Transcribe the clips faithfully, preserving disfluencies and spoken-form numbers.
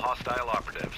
hostile operatives.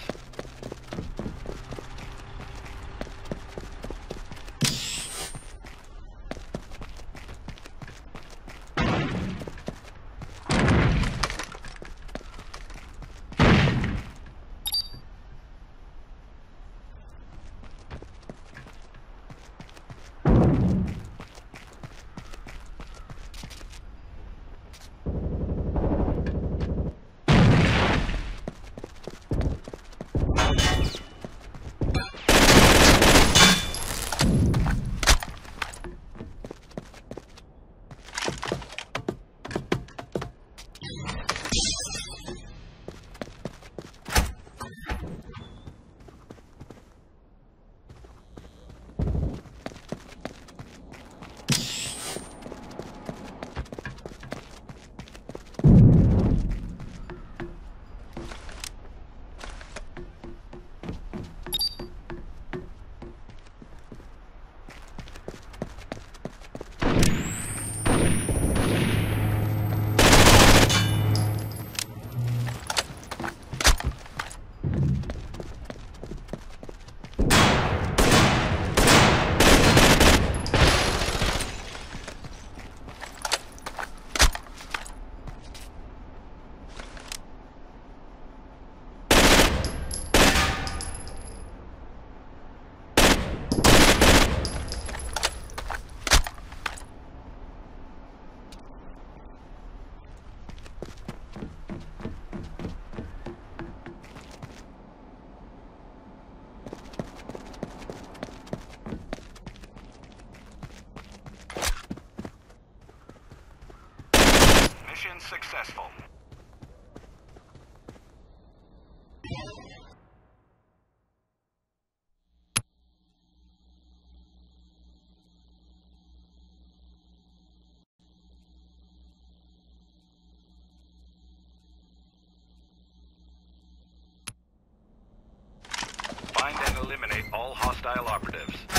Successful. Find and eliminate all hostile operatives.